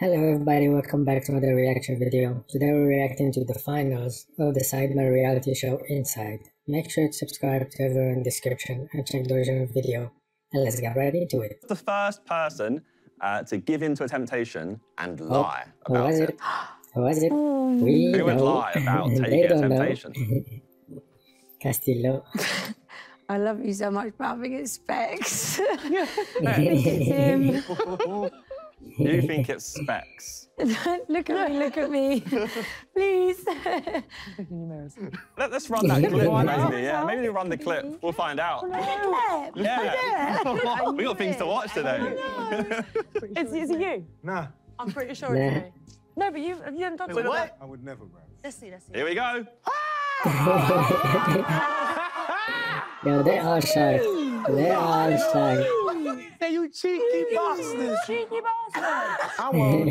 Hello everybody, welcome back to another reaction video. Today we're reacting to the finals of the Sidemen reality show Inside. Make sure to subscribe to everyone in the description and check the original video. And let's get right into it. The first person to give in to a temptation and lie about it. Was it? Who would lie about taking a temptation? Castillo. I love you so much for having his specs. Yeah. You think it's specs. look at me. Please. Let's run that clip. Maybe they run the clip. We'll find out. Yeah. We got things to watch today. Is it you? No. I'm pretty sure it's me. No, but you haven't done something. What? I would never run. Let's see. Here we go. Yo, they are shy. They are shy. You cheeky bastards. Cheeky bastards. I won't.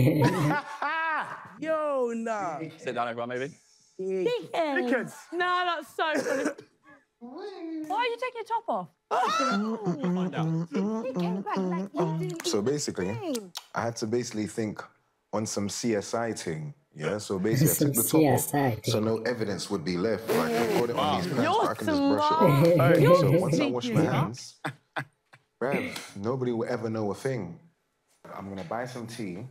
Yo, nah. Sit down, everyone, maybe. Dickens. No, that's so funny. Why are you taking your top off? We'll find out. So basically, I had to think on some CSI thing. Yeah, so basically I took the top off, so no evidence would be left. Like, I put it on these pants, but I can just brush it off. So once I wash my hands, man, nobody will ever know a thing. I'm gonna buy some tea,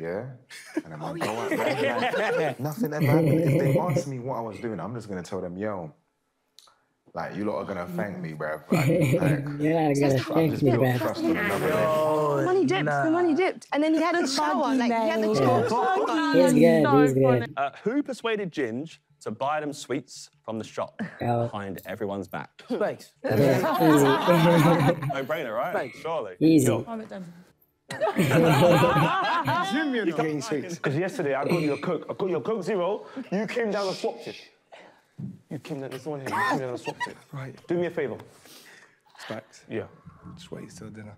yeah, and I'm gonna go out there. Nothing ever happened. If they ask me what I was doing, I'm just gonna tell them, yo, like, you lot are gonna thank me, bruv. Like, the money dipped. And then he had a shower. Like, he had the shower. Who persuaded Ginge to buy them sweets from the shop behind everyone's back? Space. No brainer, right? Space. Surely. Easy. You're getting sweets. Because yesterday I got you a Coke. I got your Coke Zero. You came down and swapped it. You came down, there's someone here, you came down and swapped it. Right. Do me a favour. Spax? Yeah. Just wait till dinner.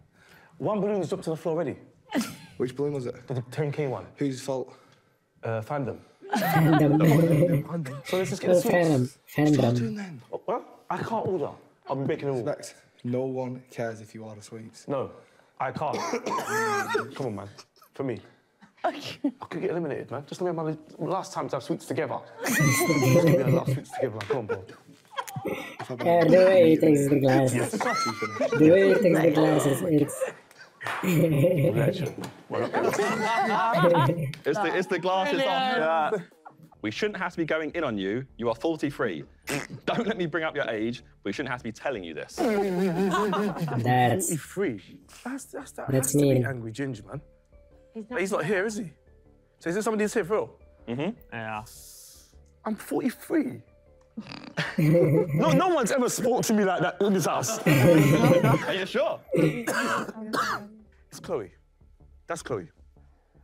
One balloon has dropped to the floor already. Which balloon was it? The turnkey one. Whose fault? Fandom. Fandom. So let's just get the sweets. Fandom. What? I can't order. I'll be making all. Spax, no one cares if you order sweets. No, I can't. Come on, man. For me. I could get eliminated, man. Just let me have my last time to have sweets together. Come on, bro. The way he takes the glasses. The way he takes the glasses, it's... it's the glasses off. We shouldn't have to be going in on you. You are 43. Don't let me bring up your age. We shouldn't have to be telling you this. That's... 43? That's mean. Angry Ginge, man. He's not here, is he? So is there somebody who's here for real? Mm-hmm. Yeah. I'm 43. no one's ever spoke to me like that in this house. Are you sure? It's Chloe. That's Chloe.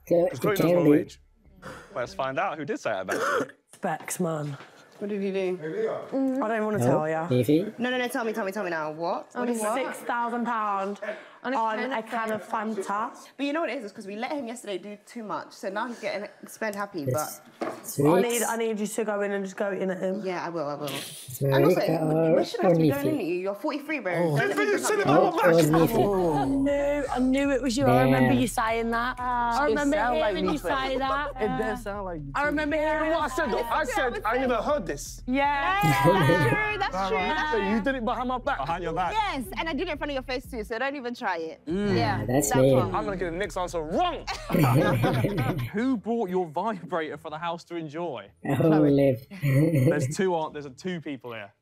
Because Chloe knows my age. Well, let's find out who did say that about you. Specs, man. What did he do? I don't want to tell you. No, tell me now. What? £6,000 on a can of Fanta. But you know what it is? It's because we let him yesterday do too much, so now he's getting spent happy, but... I need you to go in and just go in at him. Yeah, I will. And also, we shouldn't have to be going in at you. You're 43, bro. I knew it was you. I remember you saying that. I remember hearing you say that. It does sound like you. I remember hearing what I said. I said I never heard this. Yeah, that's true. So you did it behind my back. Behind your back. Yes, and I did it in front of your face too, so don't even try it. Yeah, that's I'm gonna get the next answer wrong. Who brought your vibrator for the house to enjoy? Chloe. Liv. There's two people here.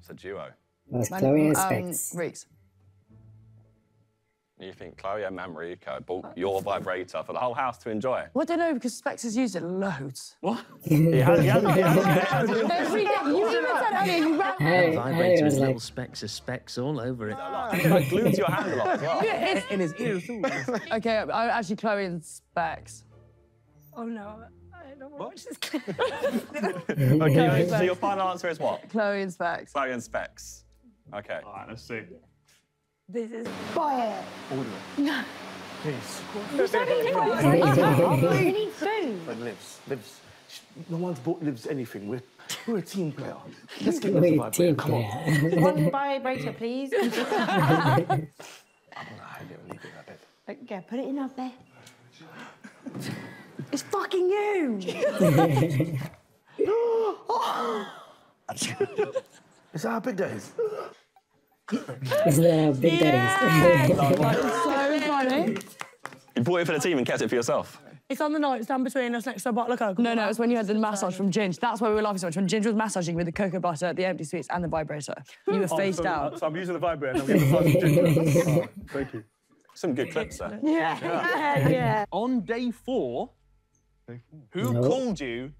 It's a duo. That's Chloe and Specs. Reeks. You think Chloe and Manrico bought your vibrator for the whole house to enjoy? Well, I don't know, because Specs has used it loads. What? He has. You even said earlier, you ran. The vibrator has little specks of specs all over it. Like glued to your hand a lot as well. Yeah, in his ears. Okay, actually, Chloe and Specs. Oh, no. I don't want to watch this. Okay, so your final answer is what? Chloe and Specs. Chloe and Specs. Okay. All right, let's see. This is fire. Order it. No. Please. We need food. But Livs. No one's bought Livs anything. We're a team player. Let's get Livs a vibrator. Come on. One vibrator, please. I'm going to hide it and leave it in our bed. Yeah, put it in our bed. It's fucking you! Is that a big days? Is that a big days? So funny. You bought it for the team and kept it for yourself? It's on the nightstand between us next to a bottle of Cocoa. No, no, it was when you had the massage from Ginge. That's why we were laughing so much. When Ginge was massaging with the cocoa butter, the empty sweets, and the vibrator. You were phased out. So I'm using the vibrator and I'm getting the Ginge. Thank you. Some good clips there. Yeah. Yeah. On day four, who called you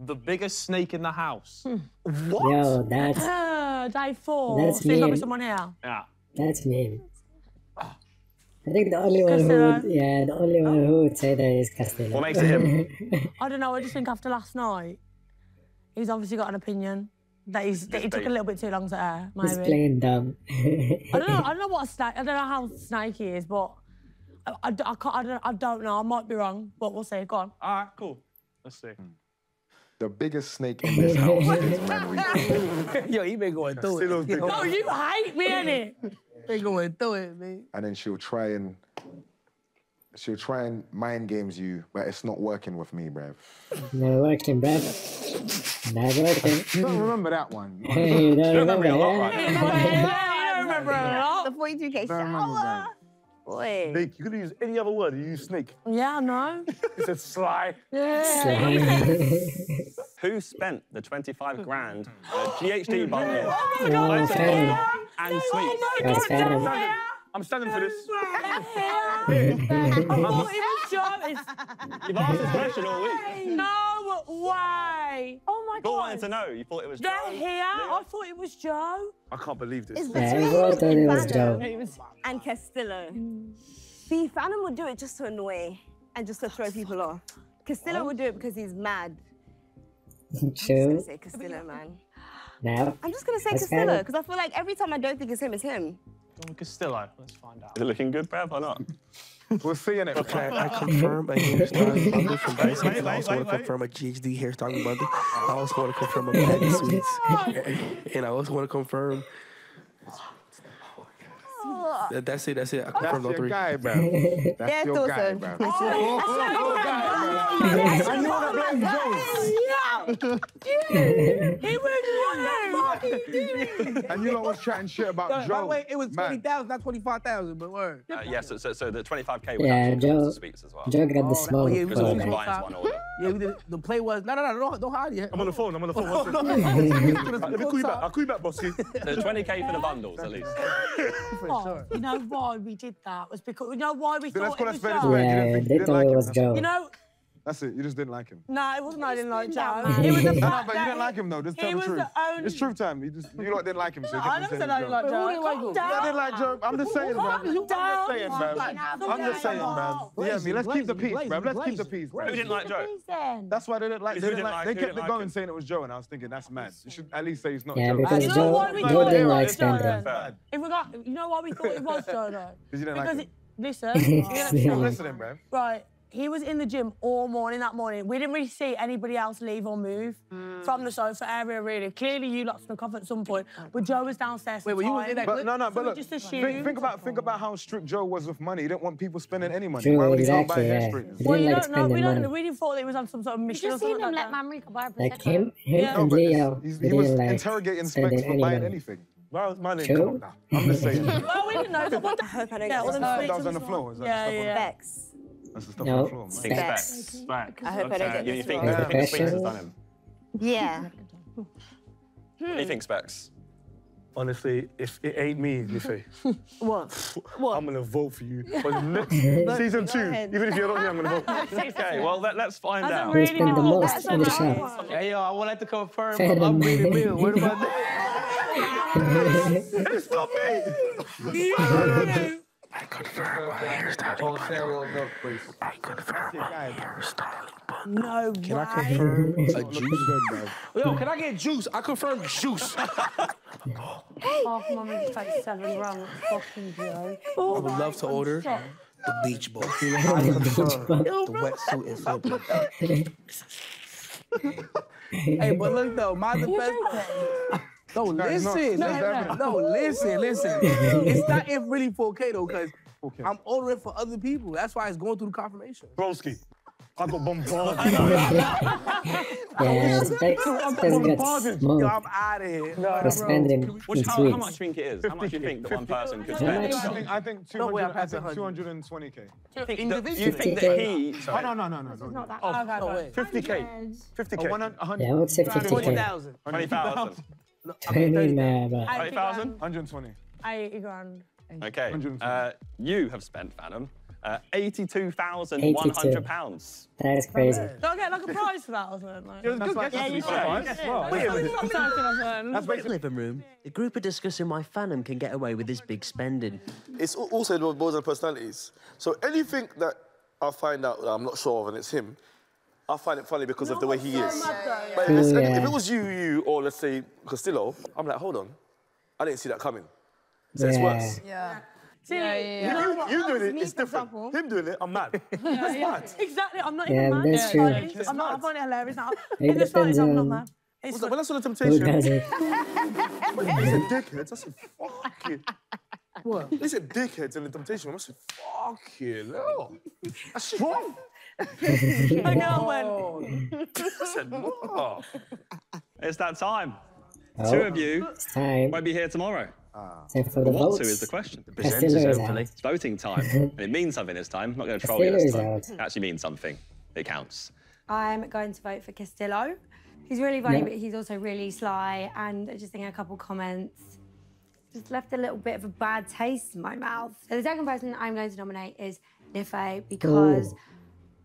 the biggest snake in the house? What? Yo, that's... Day 4. That's me. There's someone here. Yeah. That's me. I think the only one who would say that is Castillo. What makes it him? I don't know, I just think after last night, he's obviously got an opinion that he took a little bit too long to air, maybe. He's playing dumb. I don't know what a snake, I don't know how snake he is, but I don't know, I might be wrong, but we'll see, go on. All right, cool, let's see. The biggest snake in this house is Manrique. Yo, he been going through it. No, you hate me, innit? They going through it, mate. And then she'll try and mind games you, but it's not working with me, bruv. Not working, bruv. Not working. You don't remember that one. Hey, you don't remember a lot, right? I remember a lot. The 42K shower. Boy. Snake. You could use any other word. You use snake. Yeah, no. It's a sly. Yeah. Sly. Who spent the 25 grand on a GHD bundle? Oh my God! And sweets. Oh my God! I'm standing for this. I'm not even sure. You've asked this question all week. No way! Oh my God! You wanted to know. You thought it was Joe. They're here. I thought it was Joe. I can't believe this. It's between Stefano and Castillo. See, Stefano would do it just to annoy and just to throw people off. Castillo would do it because he's mad. I'm just gonna say Castillo, man. No. I'm just gonna say Castillo because I feel like every time I don't think it's him, it's him. Castillo, let's find out. Is it looking good, Bev, or not? We're seeing it. Okay, I confirm a hairstyle bundle from Basics. I also want to confirm a GHD hairstyle bundle. I also want to confirm a Petty Sweets. And I also want to confirm. That's it. I confirmed all three. That's your guy, bro. That's your guy, bro. I know that black dude. He was doing that. And you lot was chatting shit about Joe. Wait, it was 20,000, not 25,000, but word. Yes, so the 25K was actually sweets as well. Joe got the smoke. Yeah, we did. The play was no, don't hide yet. I'm on the phone. I'll call you back, bossy. So 20K for the bundles, at least. Sure. You know why we did that was because you know why we thought it was Joe. Yeah, they thought it was Joe. You know, that's it. You just didn't like him. No, it wasn't. I didn't like Joe. It was the fact that you didn't like him though. Just tell the truth. It's truth time. You didn't like him. So I never said I didn't like Joe. I didn't like Joe. I'm just saying, man. Yeah, me. Let's keep the peace, man. Let's keep the peace. Who didn't like Joe? That's why they didn't like Joe. They kept it going saying it was Joe, and I was thinking that's mad. You should at least say it's not Joe. Yeah, because Joe didn't like Sandra. If we got, you know why we thought it was Joe though? Because you didn't like him. Listen, listening, man. Right. He was in the gym all morning that morning. We didn't really see anybody else leave or move from the sofa area, really. Clearly, you lot snuck off at some point, but Joe was downstairs. Wait, were you in that? But look, just think about how strict Joe was with money. He didn't want people spending any money. True, exactly, yeah. Well, you don't know. We didn't thought he was on some sort of mission. You just seen him let Manrique buy a Prosecco. Like him? No, but he was interrogating Specs for buying anything. Where was my name? Come on now. I'm just saying. Well, we didn't know. I hope I don't get it. That was on the floor. Yeah, Specs. That's the stuff on the floor, man. Specs. I hope I don't get this wrong. You think Specs has done him? Yeah. What do you think, Specs? Honestly, if it ain't me, you say. What? I'm going to vote for you. Season 2, even if you're not me, I'm going to vote for you. OK, well, let's find out. Who spent the most on the show? Hey, yo, I would like to confirm I'm upgraded meal. What about this? It's not me! I confirm my hairstyling bundle. I confirm my hairstyling bundle. No way. Can I confirm a juice? Yo, can I get juice? I confirm juice. Half Mommy's face 7 wrong. Fucking Joe. I would love to order the beach ball. I confirm the wetsuit is open. Hey, but look though, my defense. No, listen. It's not if really 4K though, because I'm ordering for other people. That's why it's going through the confirmation. Broski. I got bombarded. I'm out of here. For spending. How much do you think it is? How much do you think that one person could spend? I think 220k. Individually? You think that he... Oh, no. It's not that. 50k. Yeah, I would say 50k. 20,000. 20,000. 20,000? 120. I gone. Okay. You have spent, Phantom, £82,100. That is crazy. Do I get like a prize for that or something? Like? That's great. Living room. The group are discussing why Phantom can get away with this big spending. It's also boards and personalities. So anything that I find out that I'm not sure of and it's him, I find it funny because of the way he is. But if it was you, or let's say Castillo, I'm like, hold on, I didn't see that coming. So it's worse. Yeah. See, you doing it, it's different. Him doing it, I'm mad. That's mad. Exactly, I'm not even mad. That's true. I find it hilarious now. In the slightest, I'm not mad. When I saw The Temptations, dickheads, I said, fuck it. What? They said dickheads in The Temptations, I said, fuck it, no. That's strong. I know when. I said, what? It's that time. Oh. Two of you might be here tomorrow. So for the votes, is the question. It's voting time. And it means something this time. I'm not going to troll you this time. It actually means something. It counts. I'm going to vote for Castillo. He's really funny, but he's also really sly. And just thinking a couple comments just left a little bit of a bad taste in my mouth. So the second person I'm going to nominate is Nife, because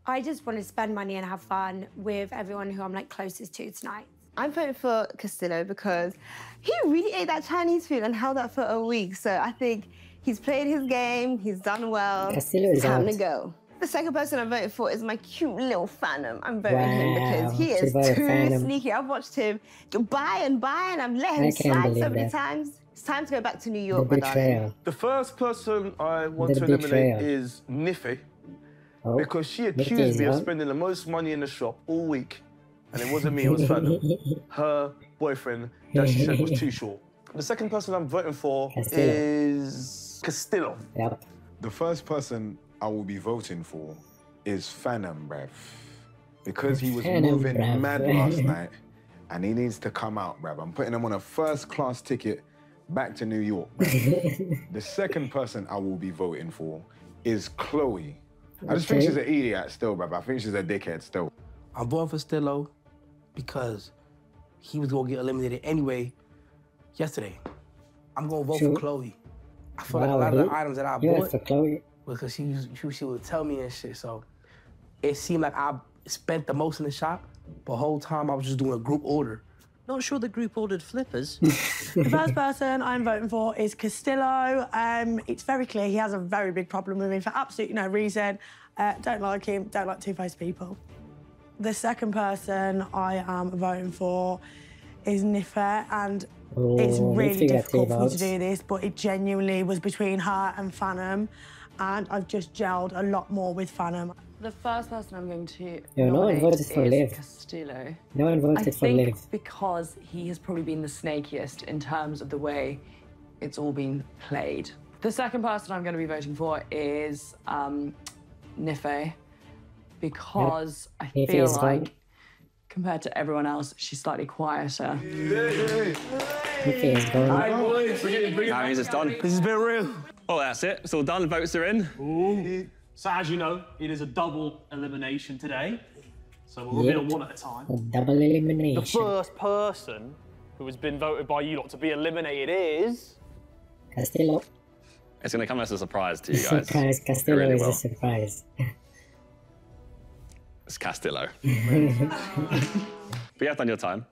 I just want to spend money and have fun with everyone who I'm like closest to tonight. I'm voting for Castillo because he really ate that Chinese food and held up for a week. So I think he's played his game, he's done well. Castillo is time to go. The second person I'm voting for is my cute little Phantom. I'm voting him because he is too sneaky. I've watched him buy and I've let him slide so many times. It's time to go back to New York, my darling. The first person I want to eliminate is Nife because she accused me of spending the most money in the shop all week. And it wasn't me, it was Phantom. Her boyfriend that she said was too short. The second person I'm voting for is Castillo. Yep. The first person I will be voting for is Phantom, bruv. Because he was moving mad last night and he needs to come out, bruv. I'm putting him on a first-class ticket back to New York, bruv. The second person I will be voting for is Chloe. I just think she's an idiot still, bruv. I think she's a dickhead still. I'm voting for Castillo because he was going to get eliminated anyway yesterday. I'm going to vote for Chloe. I feel like a lot of the items that I bought because she would tell me and shit. So it seemed like I spent the most in the shop, but the whole time I was just doing a group order. Not sure the group ordered flippers. The first person I'm voting for is Castillo. It's very clear he has a very big problem with me for absolutely no reason. Don't like him, don't like two-faced people. The second person I am voting for is Nife, and it's really difficult for me to do this, but it genuinely was between her and Phantom, and I've just gelled a lot more with Phantom. The first person I'm going to nominate is Castillo. No one voted for Liv. I think because he has probably been the snakiest in terms of the way it's all been played. The second person I'm going to be voting for is Nife, because I feel like, compared to everyone else, she's slightly quieter. Now he's just done. This has been real. Well, that's it. It's all done. Votes are in. Ooh. So, as you know, it is a double elimination today. So we'll reveal one at a time. A double elimination. The first person who has been voted by you lot to be eliminated is... Castillo. It's going to come as a surprise to you guys. Surprise. Castillo really is a surprise. Castillo. But you have done your time.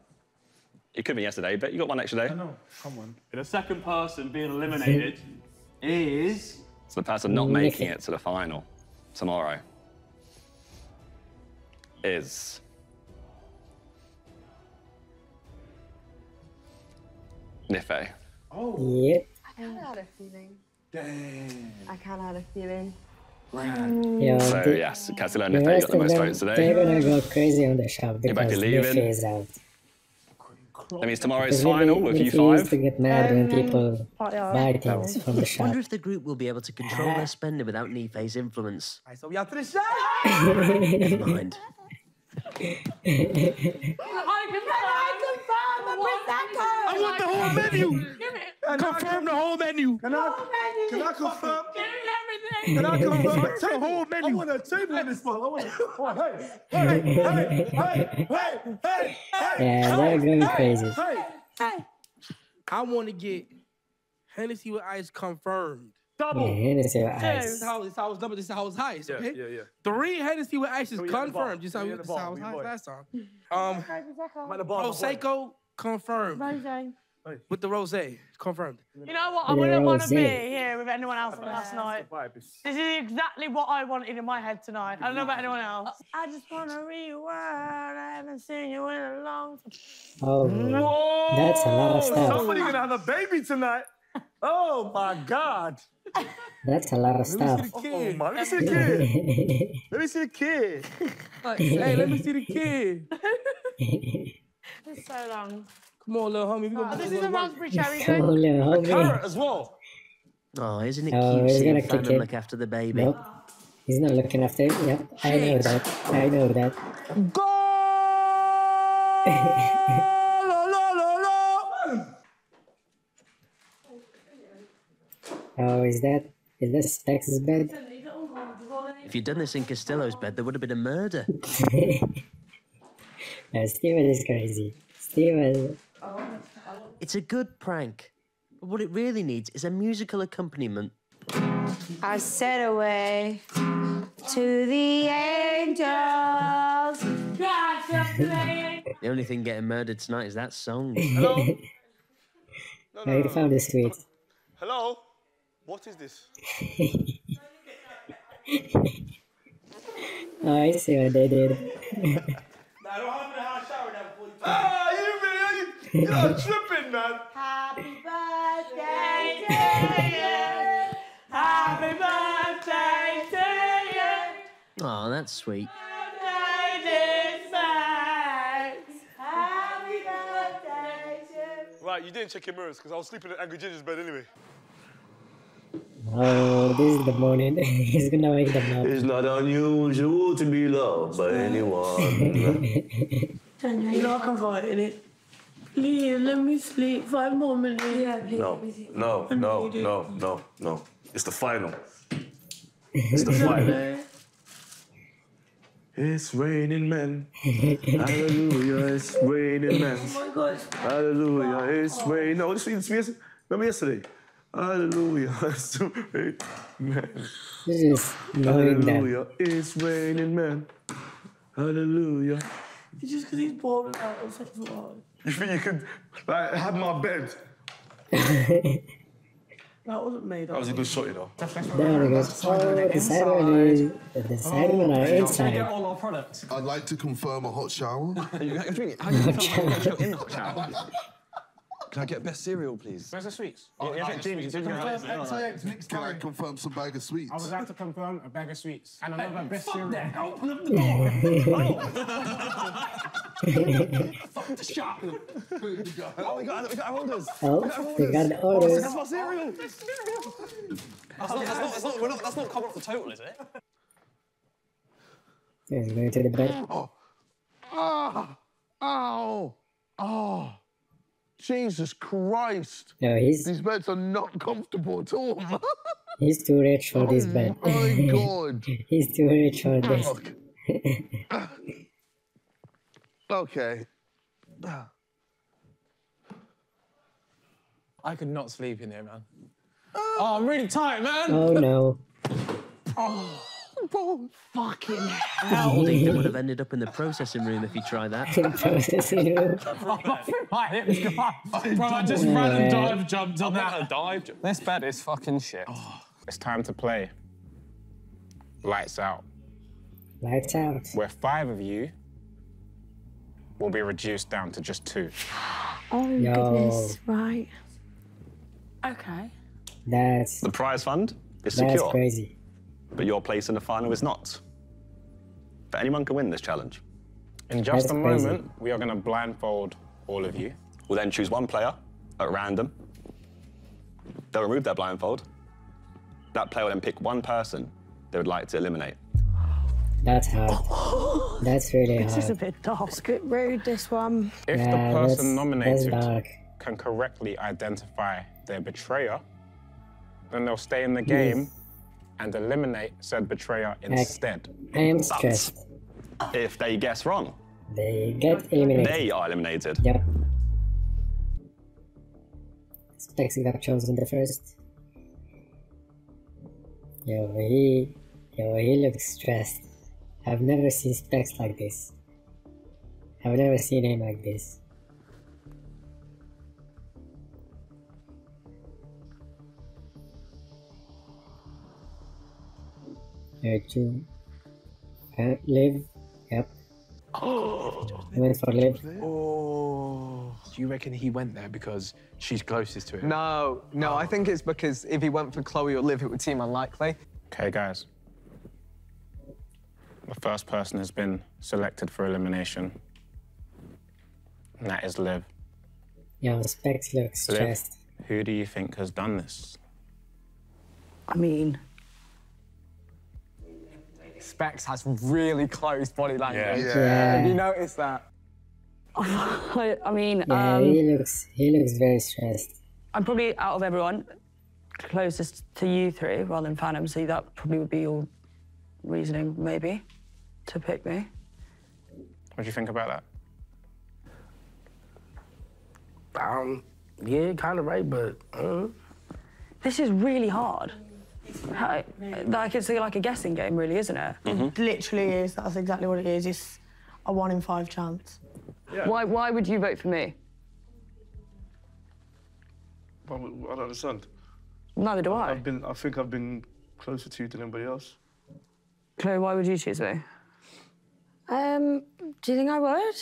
It could be yesterday, but you got one extra day. I know. Come on. And the second person being eliminated is... So the person not making it to the final tomorrow is... Nife. Oh. Yep. I kind of had a feeling. Dang. I kind of had a feeling. Yeah, so yes, Castillo and Nife got the most votes today. They're gonna go crazy on the shop because Nife is out. That means tomorrow's final with you five. To get mad when people buy things from the shop. I wonder if the group will be able to control their spending without Nifei's influence. Never mind. I want the whole menu. Confirm the whole menu. Can I confirm? Can I confirm the whole menu? I want a table in this one. Yeah, that's gonna be crazy. I want to get Hennessy with ice confirmed. Double. Yeah, Hennessy with ice. This is how it's double. This is how it's highest. Okay. Yeah. 3 Hennessy with ice is confirmed. You saw this is how it's highest last time. Prosecco. Confirmed. Rosé. With the rosé. Confirmed. You know what? I wouldn't want to be here with anyone else from last night. This is exactly what I wanted in my head tonight. I don't know about anyone else. I just want to rewind. I haven't seen you in a long time. Oh, whoa. That's a lot of stuff. Somebody's going to have a baby tonight. Oh, my God. That's a lot of stuff. Let me see the kid. Let me see the kid. Hey, let me see the kid. It's so long. Come on, little homie. This is a raspberry cherry. Come on, little homie. A carrot as well. Oh, isn't it cute seeing Simon look after the baby? Nope. He's not looking after it. Yep. I know that. I know that. Go! La, la, la, la. Oh, is that Spex's bed? If you'd done this in Castillo's bed, there would have been a murder. No, Steven is crazy. Steven. It's a good prank, but what it really needs is a musical accompaniment. I said away to the angels. The only thing getting murdered tonight is that song. Hello? No, you found this tweet. Hello? What is this? Oh, I see what they did. I don't have a hot shower now before you. You're tripping, man. Happy birthday to you. Happy birthday to you. Oh, that's sweet. Happy birthday to you. Happy birthday to you. Right, you didn't check your mirrors because I was sleeping in Angry Ginger's bed anyway. Oh, this is the morning. He's gonna wake them up. It's not unusual to be loved by anyone. You're not confiding it. Please, let me sleep 5 more minutes. Yeah, please. No. It's the final. It's the final. It's raining men. Hallelujah, it's raining men. Oh my God. Hallelujah, it's raining. No, remember yesterday? Hallelujah, it's raining men. Hallelujah, it's raining men. Hallelujah. It's just because he's bored out of sexual art. You think you could have my bed? That wasn't made up. That was a good shot, you know. There we go. The Sidemen are inside. Get all our products. I'd like to confirm a hot shower. You're drinking it. How do you confirm in the hot shower? Can I get best cereal, please? Where's the sweets? Can I confirm some bag of sweets? I would like to confirm a bag of sweets. And another best cereal. Open up the door! Fuck the shop! Oh, we got orders! Oh, we got orders! That's my cereal! That's not covered up the total, is it? He's going to the bed. Oh! Jesus Christ! No, these beds are not comfortable at all. He's too rich for this bed. Oh my God! He's too rich for this. Okay. I could not sleep in there, man. Oh, I'm really tired, man. Oh no. Oh, fucking hell. They would have ended up in the processing room if you tried that. Processing room. Bro, I just random dive jumped on that. This bed is fucking shit. Oh. It's time to play. Lights out. Lights out. Where 5 of you will be reduced down to just 2. Oh, goodness, right. Okay. That's... The prize fund is secure. That's crazy. But your place in the final is not. But anyone can win this challenge. In just a moment, we are going to blindfold all of you. We'll then choose one player at random. They'll remove their blindfold. That player will then pick one person they would like to eliminate. That's hard. That's really hard. This is a bit dark. It's a bit rude, this one. If the person nominated can correctly identify their betrayer, then they'll stay in the game and eliminate said betrayer instead. I am stressed. If they guess wrong, they get eliminated. They are eliminated. Yep. Taxi got chosen the first. Yo, he looks stressed. I've never seen Specs like this. I've never seen him like this. Live. Yep. Oh, he went for Live. Oh. Do you reckon he went there because she's closest to him? No, I think it's because if he went for Chloe or Liv, it would seem unlikely. Okay, guys. The first person has been selected for elimination, and that is Liv. Yeah, Specs looks stressed. Who do you think has done this? I mean, Specs has really close body language. Yeah. Have you noticed that? I mean, he looks very stressed. I'm probably, out of everyone, closest to you three rather than Phantom, so that probably would be your reasoning, maybe, to pick me. What do you think about that? Yeah, kind of right, but this is really hard. Like, it's like a guessing game, really, isn't it? It literally is. That's exactly what it is. It's a 1 in 5 chance. Yeah. Why would you vote for me? Well, I don't understand. Neither do I. I think I've been closer to you than anybody else. Chloe, why would you choose me? Do you think I would?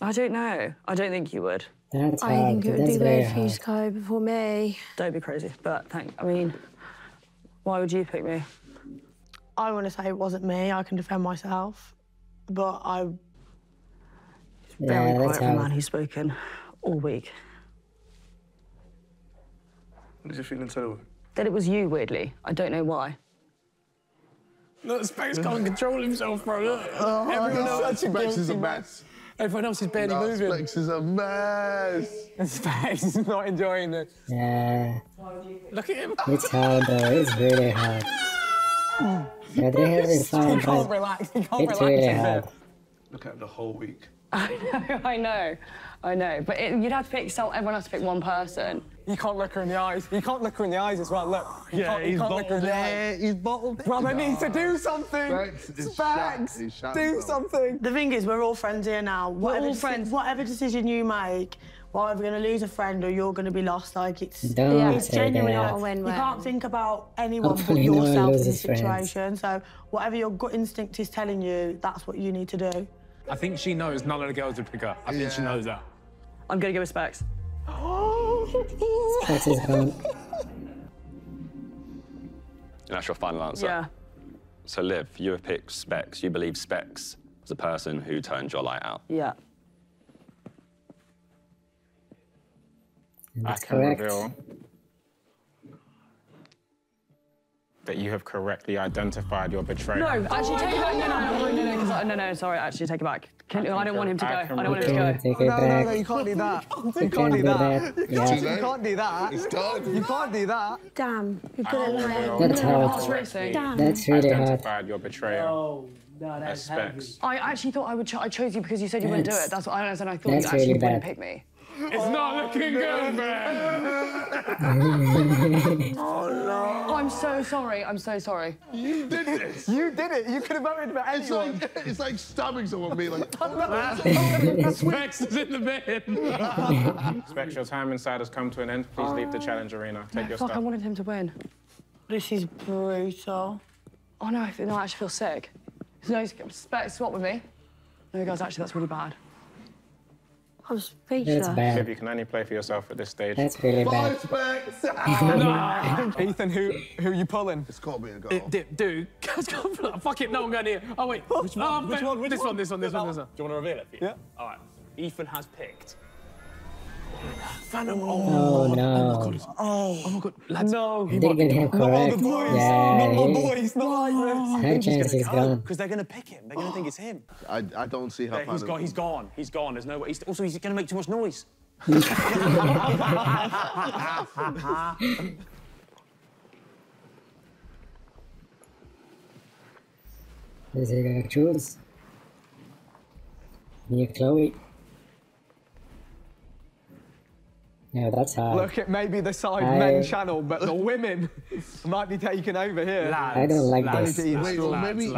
I don't know. I don't think you would. That's hard. I think it would be weird for you to go before me. Don't be crazy, but I mean, why would you pick me? I want to say it wasn't me. I can defend myself, but I. Very quiet man who's spoken all week. What did you feel until? That it was you, weirdly. I don't know why. Look, Specs can't control himself, bro. Look. Oh, everyone else Specs is a mess. Everyone else is barely moving. Specs is a mess. Specs is not enjoying it. Yeah. Look at him. It's hard, though. It's really hard. Yeah, they haven't found. He can't relax. He can't relax. It's really hard. Look at him the whole week. I know. But you'd have to pick. Everyone has to pick one person. You can't look her in the eyes. You can't look her in the eyes as well. Look. He's bottled. Brother needs to do something. Specs, do something. The thing is, we're all friends here now. We're all friends. Whatever decision you make, we're either going to lose a friend or you're going to be lost. Like it's genuinely not a win-win. You can't think about anyone but yourself in this situation. So whatever your gut instinct is telling you, that's what you need to do. I think she knows none of the girls would pick her. I think she knows that. I'm going to go with Specs. Specs is gone. And that's your final answer? Yeah. So, Liv, you have picked Specs. You believe Specs is the person who turned your light out. Yeah. That's correct. I can reveal that you have correctly identified your betrayer. No, actually, take it back. No, sorry, actually, take it back. I don't want him to go. I don't want him to go. No, you can't do that. You can't do that. You can't do that. It's done. You can't do that. Damn, you've got it right. That's hard. Damn. That's really hard. Identified your betrayer. Oh, no, that's heavy. I actually thought I chose you because you said you wouldn't do it. That's what I understand. I thought you actually wouldn't pick me. It's not looking good, man. Oh, no. I'm so sorry. I'm so sorry. You did this. You did it. You could have voted for anyone. It's like stabbing someone, being like, Specs is in the bin. Specs, your time inside has come to an end. Please leave the challenge arena. Take your stuff. I wanted him to win. This is brutal. Oh, no, I actually feel sick. No, Specs, swap with me. No, guys, actually, that's really bad. I'm speechless. Liv, you can only play for yourself at this stage. That's really bad. Ethan, who are you pulling? It's got to be a goal. Dude, fuck it, no, I'm going here. Oh, wait. Which one? This one. Do you want to reveal it for you? Yeah. All right. Ethan has picked Phantom. Oh, oh no. Oh my god. Oh my god. Lads. No. He didn't get him correct. Not my boys. Yeah, not my boys. Not my chance he's gone. Because they're going to pick him. They're going to think it's him. I don't see how Phantom... He's gone. There's no way. Also, he's going to make too much noise. Is he going to choose? Near Chloe. No, that's hard. Look at maybe the Sidemen channel, but the women might be taken over here. Lads, I don't like this. I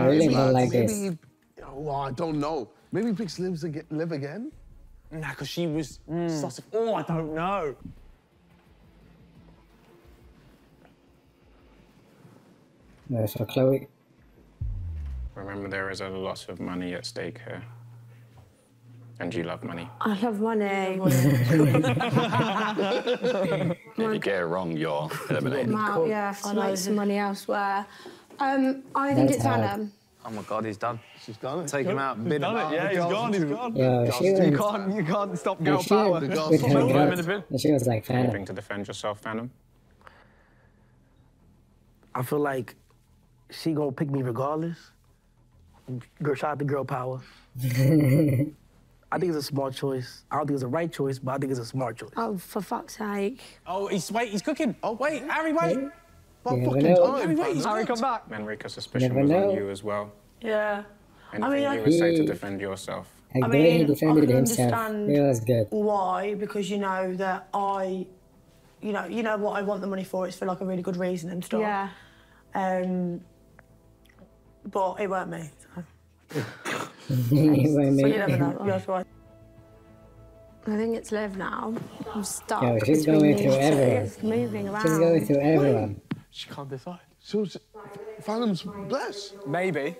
really don't like this. Oh, I don't know. Maybe Pix lives again? Nah, because she was sort of... Oh, I don't know. No, so Chloe. Remember, there is a lot of money at stake here. And you love money. I love money. If you get it wrong, you're eliminated. Yeah, I like some money elsewhere. I think it's Anna. Oh my God, he's done. She's done it. Take him out. Bid done him it. Yeah, he's gone. He's gone. Yeah, you can't stop girl power. She was like Phantom. Anything to defend yourself, Phantom? I feel like she gonna pick me regardless. Shout out to girl power. I think it's a smart choice. I don't think it's the right choice, but I think it's a smart choice. Oh, for fuck's sake. Oh, he's cooking. Oh, wait, Harry, wait. Yeah. Harry, come back. Manrika's suspicion was on you as well. Yeah. Anything you would say to defend yourself? He defended himself. It was good. Why? Because you know that you know what I want the money for. It's for like a really good reason and stuff. Yeah. But it weren't me. So. I think it's Liv now. I'm stuck. Yo, she's going through everyone. She's moving around. She's going through everyone. She can't decide. So Phantom's blessed. Maybe.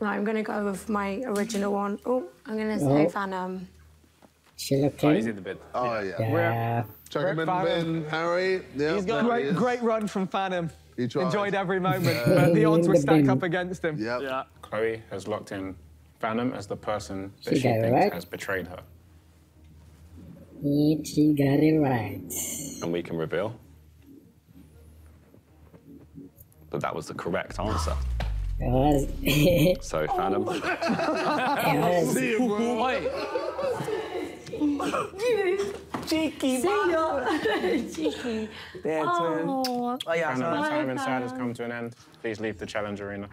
No, I'm going to go with my original one. Oh, I'm going to say Phantom. She looked in. He's in the bid. Oh, yeah. Chuck him in, Harry. He's got a great run from Phantom. Enjoyed every moment, but the odds would stack up against him. Yep. Yeah. Chloe has locked in Phantom as the person that she thinks has betrayed her. Yeah, she got it right. And we can reveal that that was the correct answer. It was. So Phantom. It was. Wait. Cheeky, cheeky. There, oh. Oh, yeah, time inside has come to an end. Please leave the challenge arena.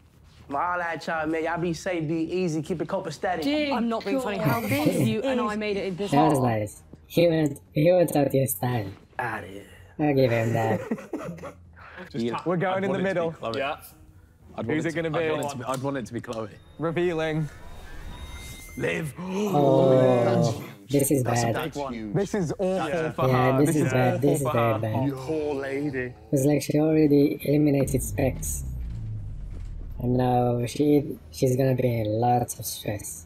My lad, child, man, y'all be safe, be easy, keep it copa steady. Dude, I'm not being funny. How dare you and I made it in this house. That was nice. He went out his time. Out of here. I'll give him that. We're going in the middle. Yeah. Who's it going to be? I'd want it to be Chloe. Revealing. Liv. Oh. This is bad. This is awful for her. Yeah, this is bad. This is very bad. You whore lady. It's like she already eliminated Specs. And now she's gonna be in lots of stress.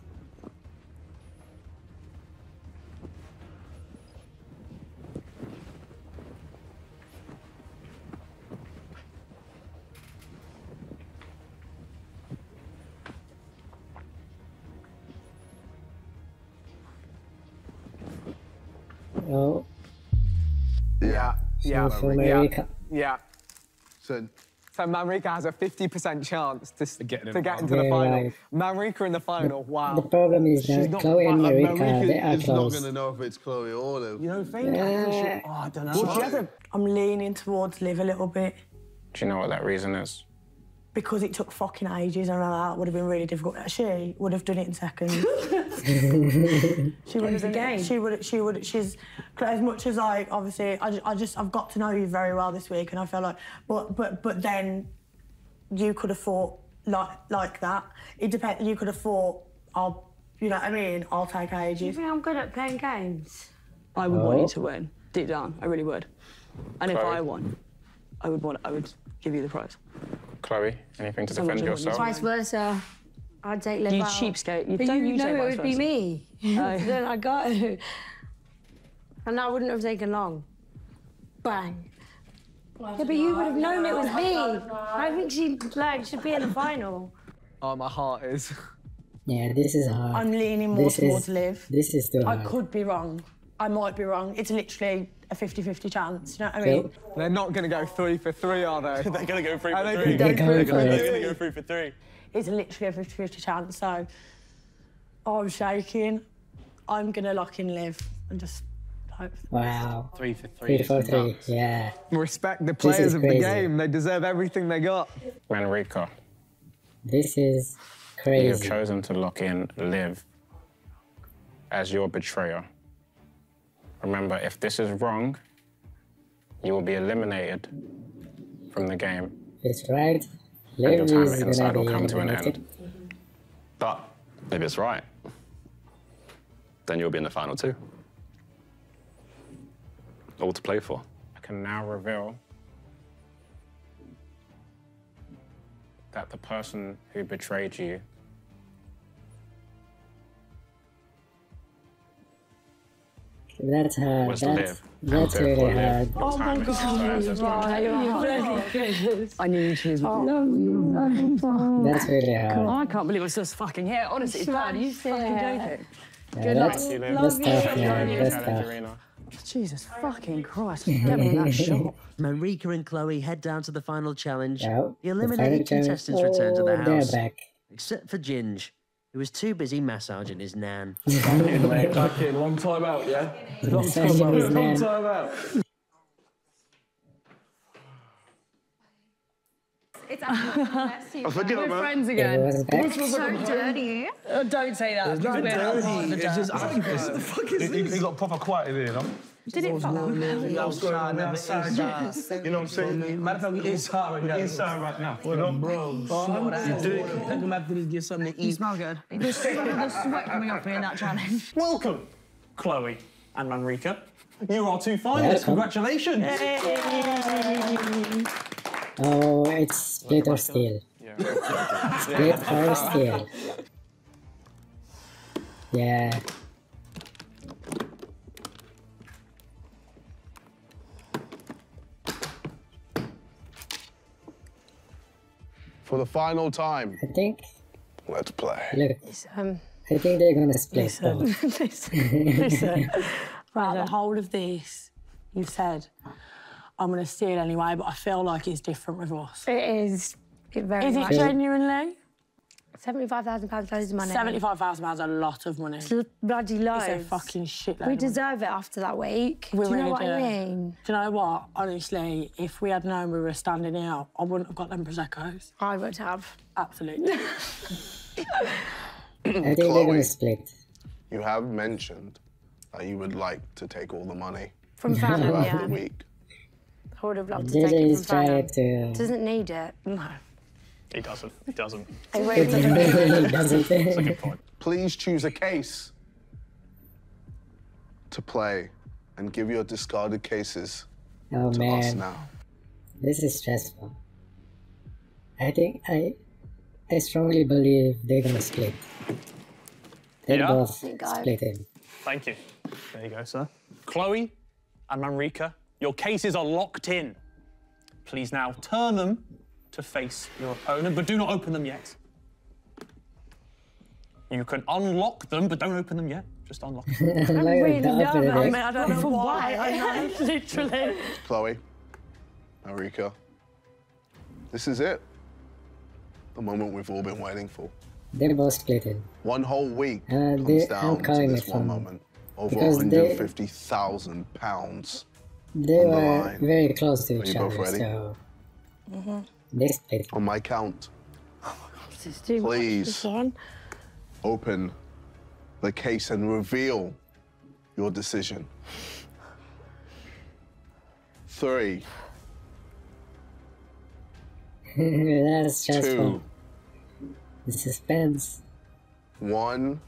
Oh. Yeah. Yeah. Yeah. So Manrika has a 50% chance to get into the final. Right. Manrika in the final. Wow. The problem is that Chloe and Manrika, they are close. She's not going to know if it's Chloe or Liv. You don't think? Oh, I don't know. I'm leaning towards Liv a little bit. Do you know what that reason is? Because it took fucking ages, and that would have been really difficult. She would have done it in seconds. She would have done it. She would. She's as much as like obviously. I've got to know you very well this week, and I feel like. But then, you could have fought like that. It depends. You could have fought. You know what I mean? I'll take ages. You think I'm good at playing games? I would want you to win deep down. I really would. And if I won, I would give you the prize. Chloe, anything to defend yourself? Vice versa. I'd take Liv. You cheapskate. You don't know it would be me. Then I got it. And that wouldn't have taken long. Bang. Yeah, but you would have known it was me. I think she should be in the final. Oh, my heart is. Yeah, this is hard. I'm leaning more towards Liv. This is still hard. I could be wrong. I might be wrong. It's literally a 50-50 chance, you know what I mean? They're not going to go 3 for 3, are they? They're going to go 3 for 3. They're going to go 3 for 3. It's literally a 50-50 chance, so I'm shaking. I'm going to lock in Liv and just hope. Wow. 3 for 3. 3 for 3, yeah. Respect the players of the game. They deserve everything they got. Manrico. This is crazy. You've chosen to lock in Liv as your betrayer. Remember, if this is wrong, you will be eliminated from the game. It's right. And your time at Inside will come to an end. But if it's right, then you'll be in the final two. All to play for. I can now reveal that the person who betrayed you That's really hard. Oh my God. I knew she was. That's really hard. I can't believe I was just fucking here. Honestly, it's bad. You fucking joking. Good night. That's tough. Jesus fucking Christ. Get me that shot. Manrico and Chloe head down to the final challenge. The eliminated contestants return to the house. Except for Ginge. He was too busy massaging his nan. Long time out, yeah? Long time out. Long time out. It's actually the best. We're friends again. It's so dirty. Oh, don't say that. It's not dirty. It's just what the fuck is this? You got proper quiet in here, no? Did it fall? No, no, you know what I'm saying? Matter of fact, we're inside right now. We're not bros. You do it. I'm gonna have to get something to eat. You smell good. The sweat coming up in that challenge. Welcome, Chloe and Manrico. You are two finalists. Congratulations. Oh, it's split or steal. Split or steal. Yeah. For the final time. I think. Let's play. Look, I think they're gonna split. Listen. Throughout the whole of this, you've said, I'm gonna steal anyway, but I feel like it's different with us. It is. It very much. Is it genuinely? £75,000 loads of money. £75,000 is a lot of money. It's bloody loads. It's a fucking shitload. We deserve it after that week. Do you know what I mean? Do you know what? Honestly, if we had known we were standing out, I wouldn't have got them Prosecco's. I would have. Absolutely. I think they're going to split. You have mentioned that you would like to take all the money from Fallon throughout the week. I would have loved to take it from Fallon. Doesn't need it. No. He doesn't. He doesn't. He doesn't. That's a good point. Please choose a case to play and give your discarded cases to us now. This is stressful. I think I strongly believe they're going to split. They're both splitting. Thank you. There you go, sir. Chloe and Manrico, your cases are locked in. Please now turn them to face your opponent, but do not open them yet. You can unlock them, but don't open them yet. Just unlock them. I'm really nervous. I mean, I don't know why. Literally. Chloe, Manrico, this is it. The moment we've all been waiting for. They're both splitting. One whole week comes down to this one moment. Over £150,000. They were very close to each other, so... Mm-hmm. On my count, please open the case and reveal your decision. 3. That's stressful. 2. The suspense. 1.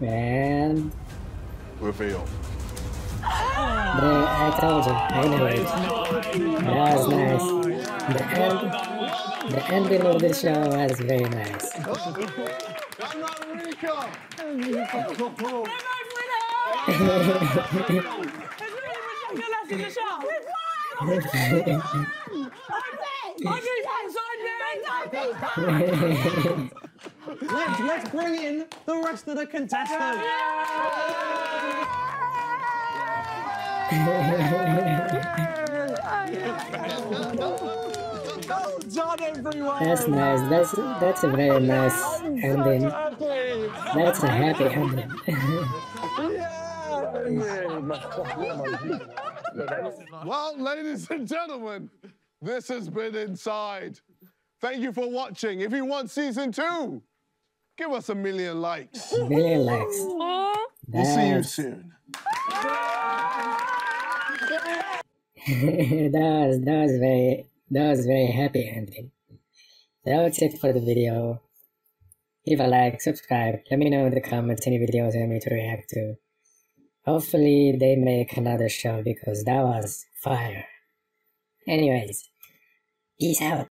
And reveal. I told you. I knew it. That was nice. The end of the show was very nice. Let's bring in the rest of the contestants. Well done, everyone. That's nice. That's a very nice ending. That's a happy ending. Well, ladies and gentlemen, this has been Inside. Thank you for watching. If you want season 2, give us 1 million likes. 1 million likes. We'll see you soon. that was very happy ending. That's it for the video. Give a like, subscribe. Let me know in the comments any videos you want me to react to. Hopefully they make another show because that was fire. Anyways, peace out.